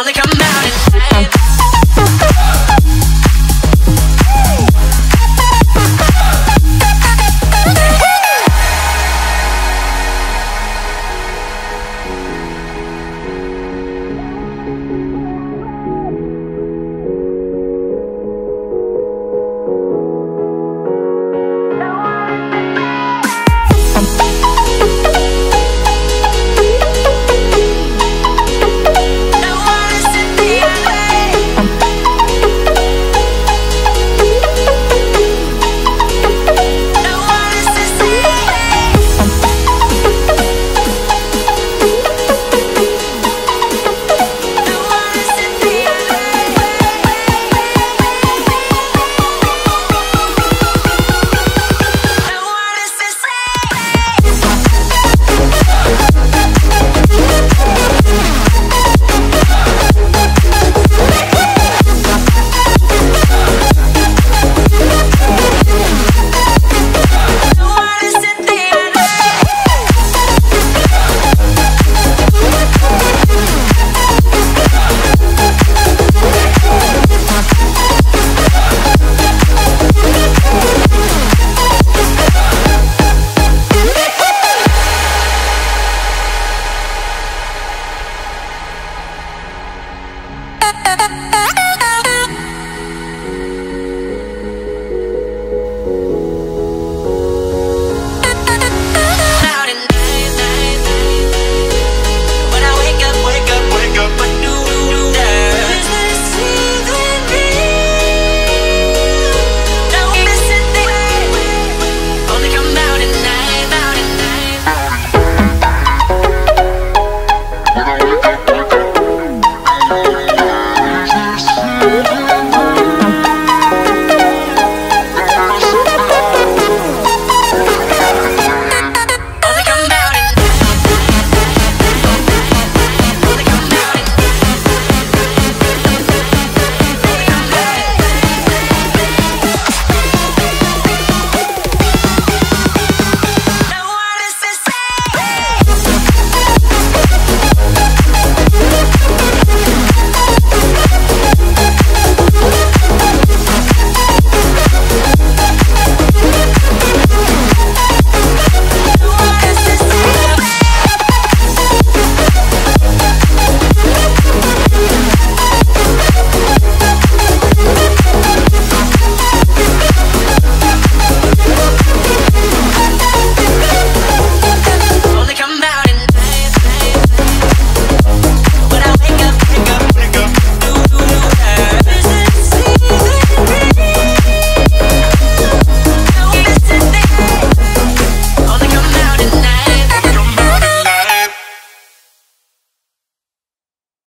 only come out inside.